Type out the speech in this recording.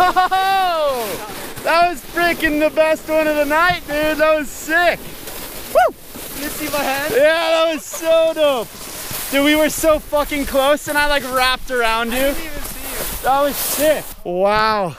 Oh! That was freaking the best one of the night, dude. That was sick. Woo! Did you see my hand? Yeah, that was so dope. Dude, we were so fucking close and I like wrapped around you. I didn't even see you. That was sick. Wow.